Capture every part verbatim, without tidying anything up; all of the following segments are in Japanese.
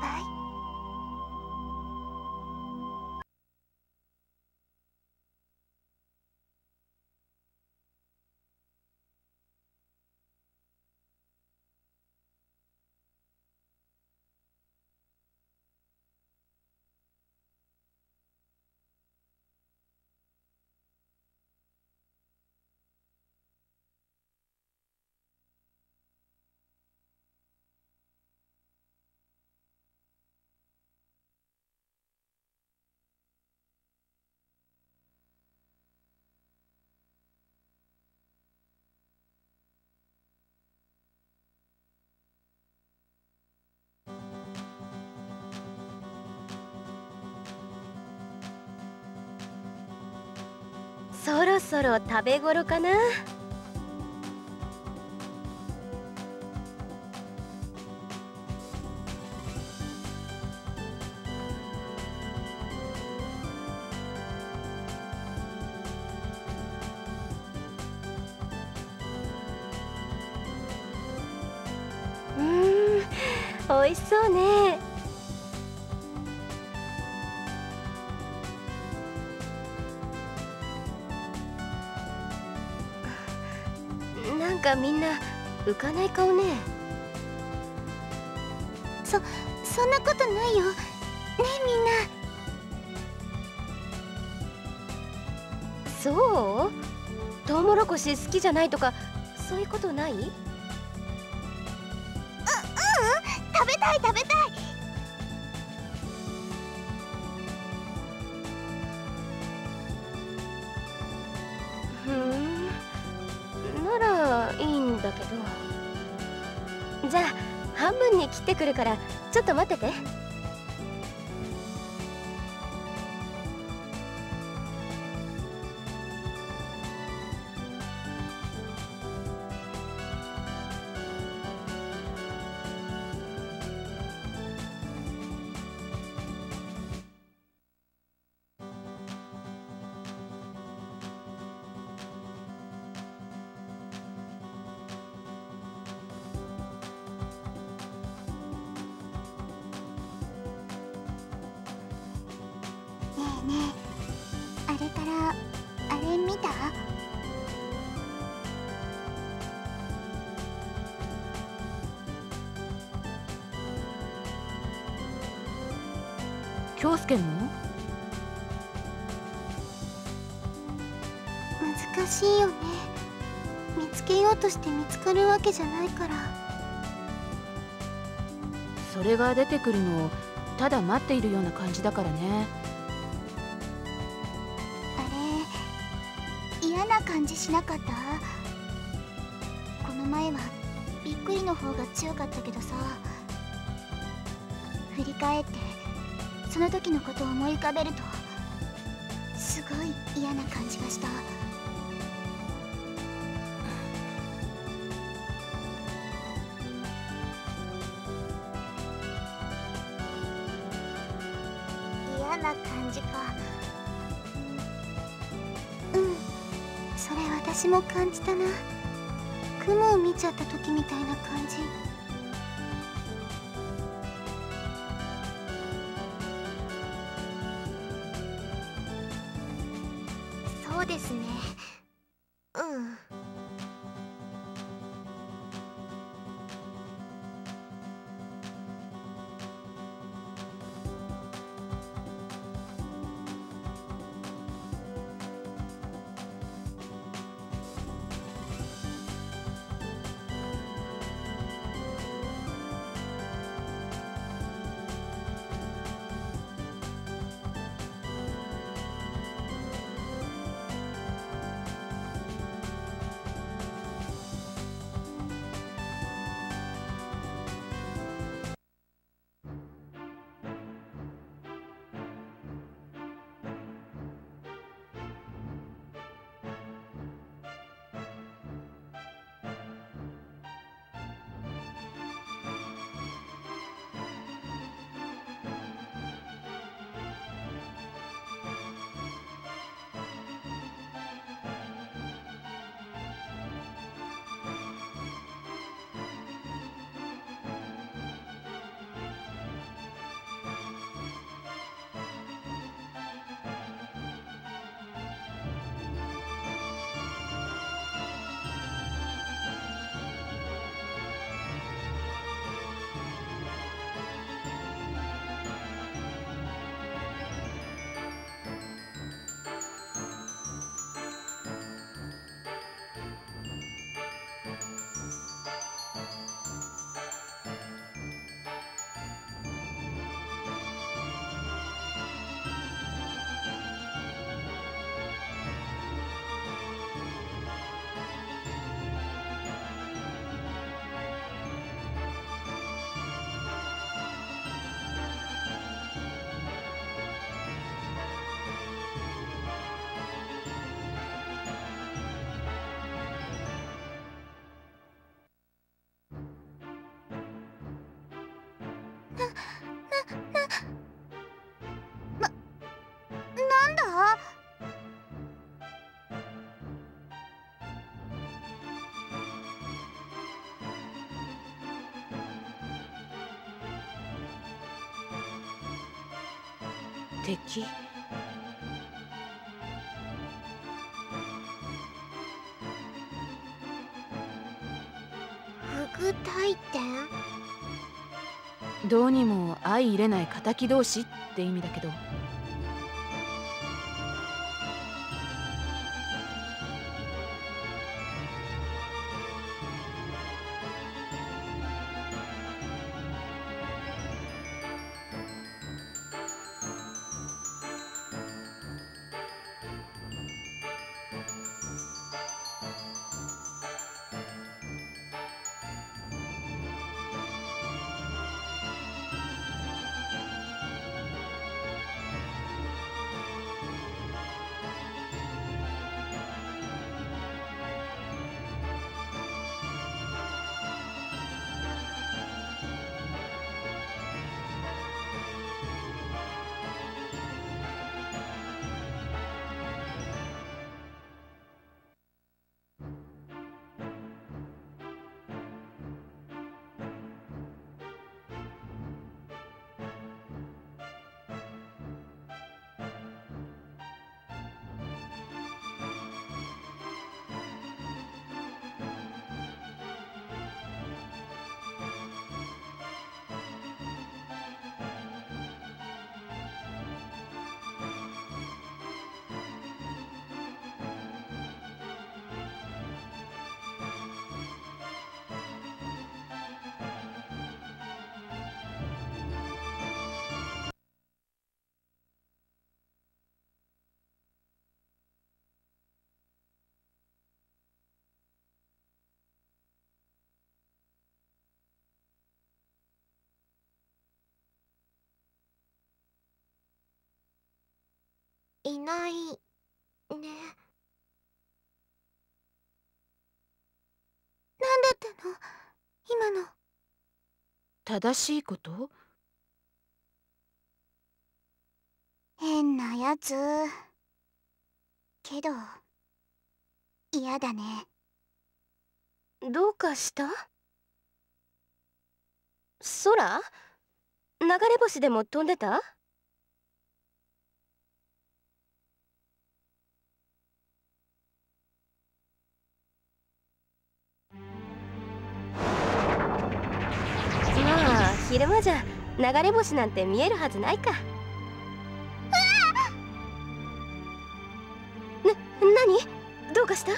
バイ。そろそろ食べ頃かな。うーん、美味しそうね。なんかみんな浮かない顔ね。そそんなことないよねえ、みんな。そう？トウモロコシ好きじゃないとかそういうことない？う、ううん、食べたい食べたい。ふん、いいんだけど。じゃあ半分に切ってくるからちょっと待ってて。ねえ、あれからあれ見た？京介の？難しいよね。見つけようとして見つかるわけじゃないから。それが出てくるのをただ待っているような感じだからね。感じしなかった？この前はびっくりの方が強かったけどさ、振り返ってその時のことを思い浮かべるとすごい嫌な感じがした。嫌な感じか。それ私も感じたな。雲を見ちゃった時みたいな感じ。そうですね。うん、敵。副退転？どうにも相入れない敵同士って意味だけど。いないね。何だったの今の。正しいこと？変なやつけど嫌だね。どうかした？空？流れ星でも飛んでた？昼間じゃ流れ星なんて見えるはずないか。な、何？どうかした？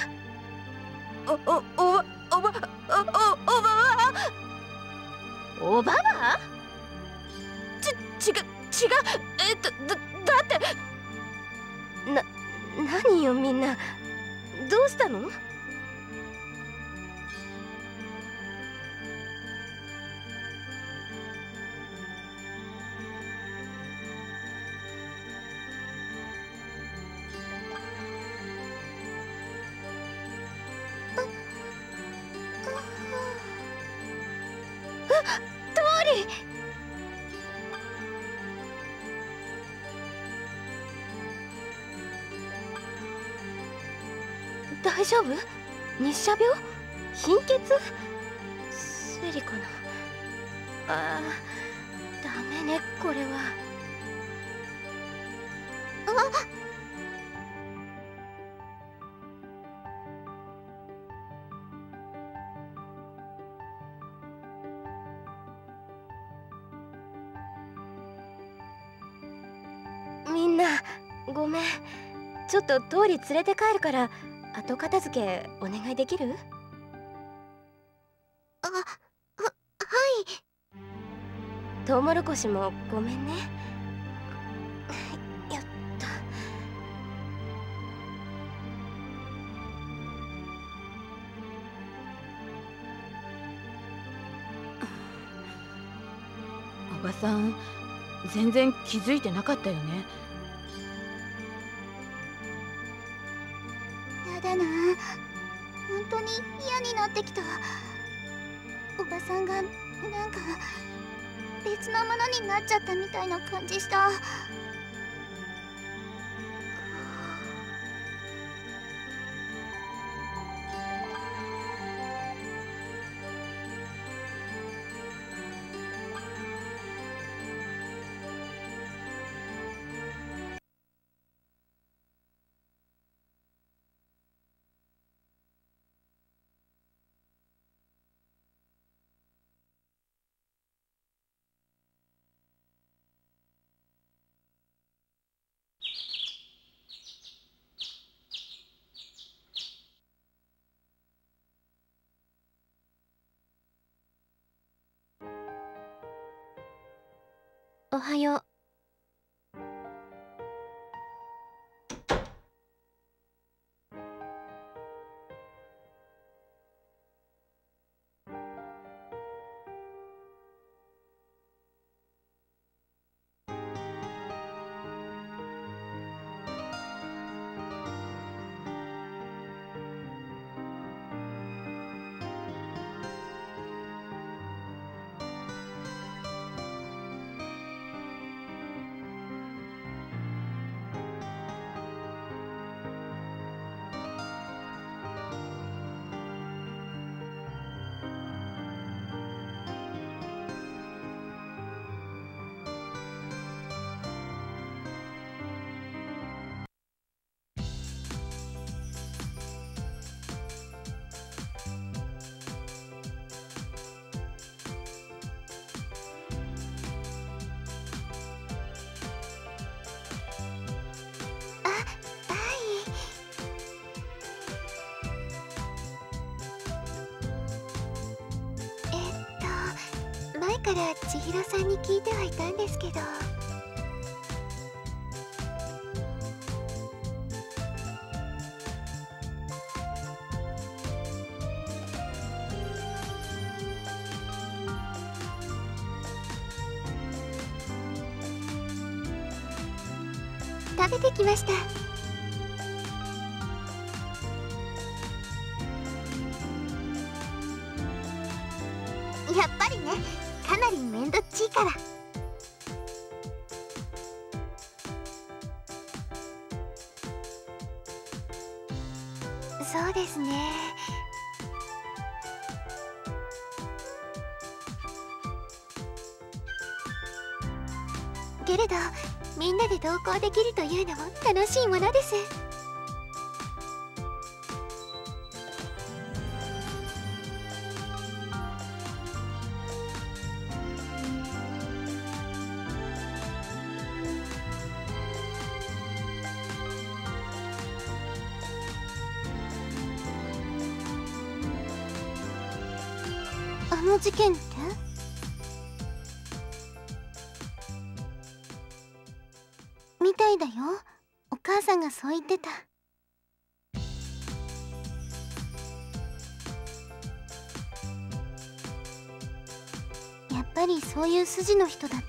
お、お、おば、おば、お、おばは？おばは？ち、違う、違う、えっと、だ、だって。な、何よみんな。どうしたの？大丈夫？日射病？貧血？生理かな？あー、ダメね、これは。あっ！ごめん、ちょっと通り連れて帰るから後片付けお願いできる？あ、は、はい。トウモロコシもごめんね。やった。おばさん、全然気づいてなかったよね。だな、本当に嫌になってきた。おばさんがなんか別のものになっちゃったみたいな感じした。おはよう。だから千尋さんに聞いてはいたんですけど、食べてきました。そうですね。けれどみんなで同行できるというのも楽しいものです。あの事件って？みたいだよ。お母さんがそう言ってた。やっぱりそういう筋の人だって。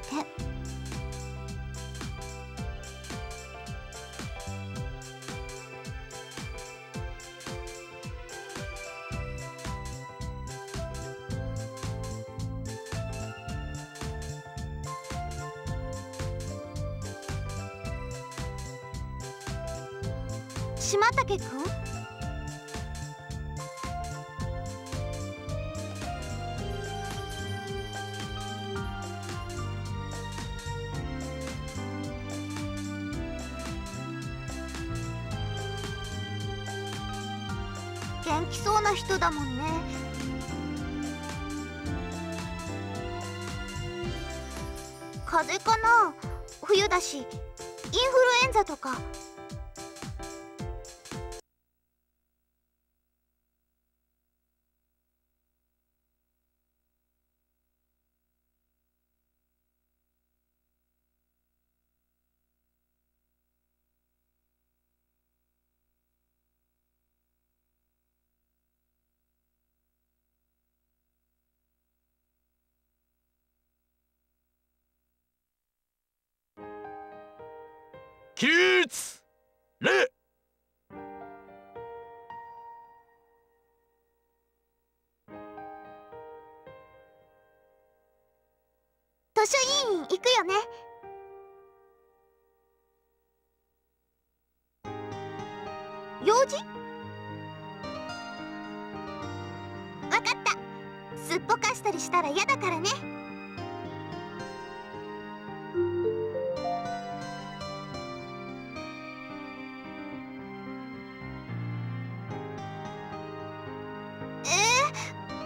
島竹くん？元気そうな人だもんね。風邪かな？冬だしインフルエンザとか。起立。礼。図書委員行くよね。用事？わかった。すっぽかしたりしたら嫌だからね。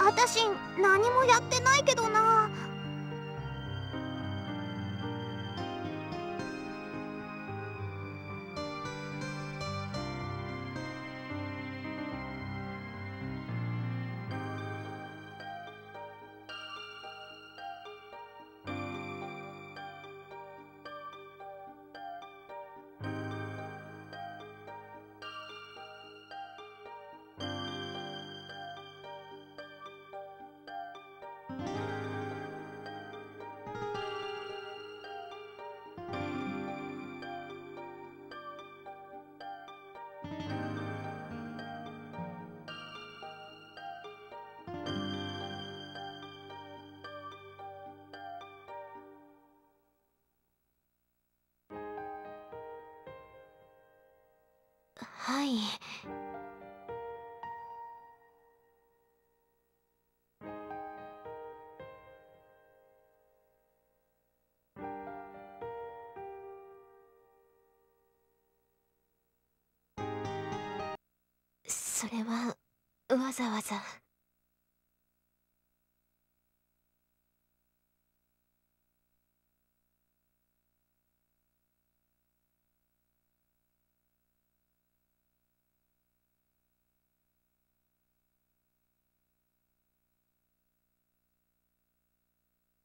私何もやってないけどな。はい。それはわざわざ。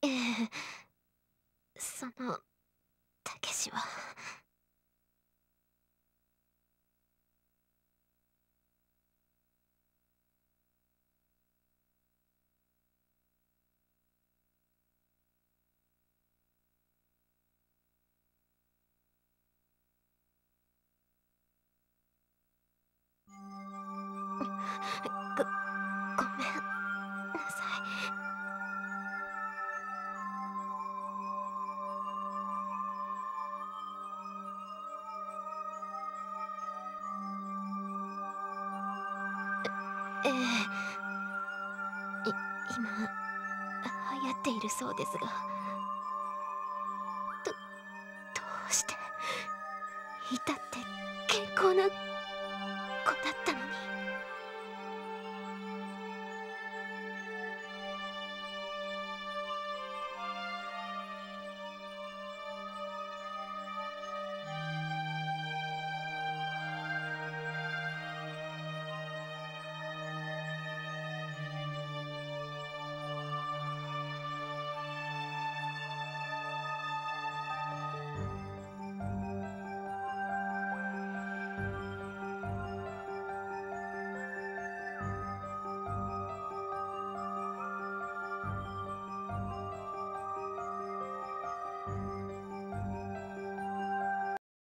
ええ、そのたけしは。今流行っているそうですが。